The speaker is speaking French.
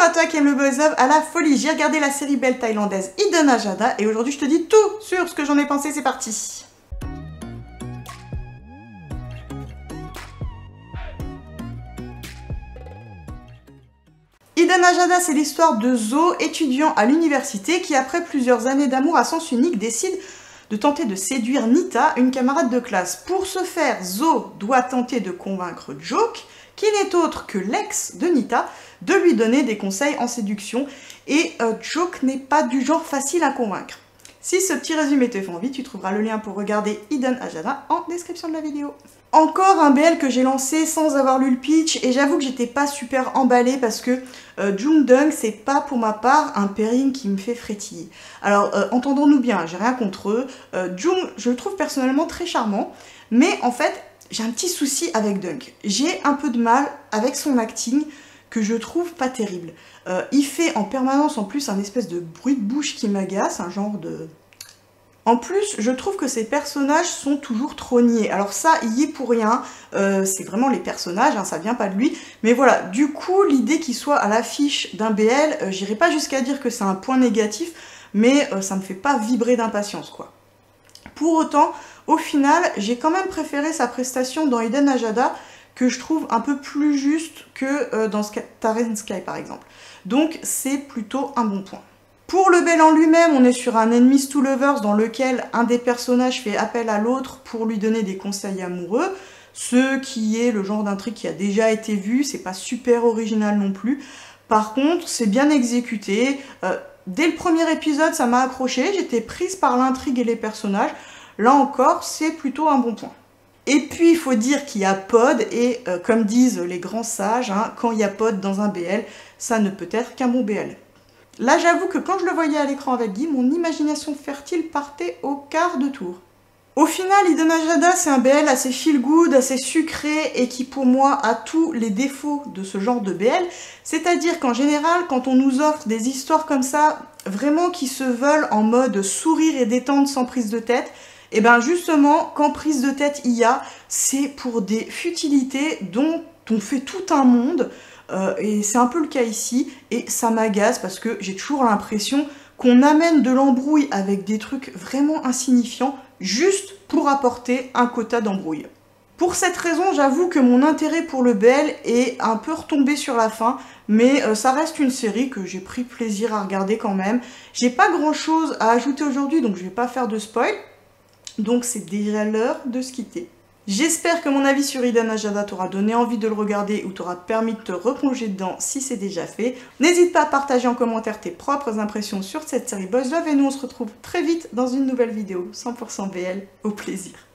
Bonjour à toi qui aime le buzz love à la folie. J'ai regardé la série belle thaïlandaise Eden Ajada et aujourd'hui je te dis tout sur ce que j'en ai pensé, c'est parti. Eden Ajada, c'est l'histoire de Zo, étudiant à l'université, qui après plusieurs années d'amour à sens unique décide de tenter de séduire Nita, une camarade de classe. Pour ce faire, Zo doit tenter de convaincre Joke, qui n'est autre que l'ex de Nita, de lui donner des conseils en séduction, et Joke n'est pas du genre facile à convaincre. Si ce petit résumé te fait envie, tu trouveras le lien pour regarder Hidden Agenda en description de la vidéo. Encore un BL que j'ai lancé sans avoir lu le pitch, et j'avoue que j'étais pas super emballée parce que Joong Dunk, c'est pas pour ma part un pairing qui me fait frétiller. Alors entendons-nous bien, j'ai rien contre eux. Joong, je le trouve personnellement très charmant, mais en fait j'ai un petit souci avec Dunk. J'ai un peu de mal avec son acting que je trouve pas terrible. Il fait en permanence en plus un espèce de bruit de bouche qui m'agace, un genre de... En plus, je trouve que ces personnages sont toujours trop niais. Alors ça, il y est pour rien, c'est vraiment les personnages, hein, ça vient pas de lui. Mais voilà, du coup, l'idée qu'il soit à l'affiche d'un BL, j'irai pas jusqu'à dire que c'est un point négatif, mais ça me fait pas vibrer d'impatience, quoi. Pour autant, au final, j'ai quand même préféré sa prestation dans Eden Ajada, que je trouve un peu plus juste que dans Tarin Sky, par exemple. Donc, c'est plutôt un bon point. Pour le BL en lui-même, on est sur un Enemies to Lovers dans lequel un des personnages fait appel à l'autre pour lui donner des conseils amoureux, ce qui est le genre d'intrigue qui a déjà été vu, c'est pas super original non plus. Par contre, c'est bien exécuté. Dès le premier épisode, ça m'a accrochée, j'étais prise par l'intrigue et les personnages. Là encore, c'est plutôt un bon point. Et puis, il faut dire qu'il y a pod, et comme disent les grands sages, hein, quand il y a pod dans un BL, ça ne peut être qu'un bon BL. Là, j'avoue que quand je le voyais à l'écran avec Guy, mon imagination fertile partait au quart de tour. Au final, Eden Ajada, c'est un BL assez feel-good, assez sucré, et qui pour moi a tous les défauts de ce genre de BL. C'est-à-dire qu'en général, quand on nous offre des histoires comme ça, vraiment qui se veulent en mode sourire et détente sans prise de tête, et bien justement, quand prise de tête il y a, c'est pour des futilités dont on fait tout un monde. Et c'est un peu le cas ici, et ça m'agace parce que j'ai toujours l'impression qu'on amène de l'embrouille avec des trucs vraiment insignifiants juste pour apporter un quota d'embrouille. Pour cette raison, j'avoue que mon intérêt pour le BL est un peu retombé sur la fin, mais ça reste une série que j'ai pris plaisir à regarder quand même. J'ai pas grand chose à ajouter aujourd'hui, donc je vais pas faire de spoil, donc c'est déjà l'heure de se quitter. J'espère que mon avis sur Eden Ajada t'aura donné envie de le regarder ou t'aura permis de te replonger dedans si c'est déjà fait. N'hésite pas à partager en commentaire tes propres impressions sur cette série Buzz Love et nous on se retrouve très vite dans une nouvelle vidéo 100% BL, au plaisir.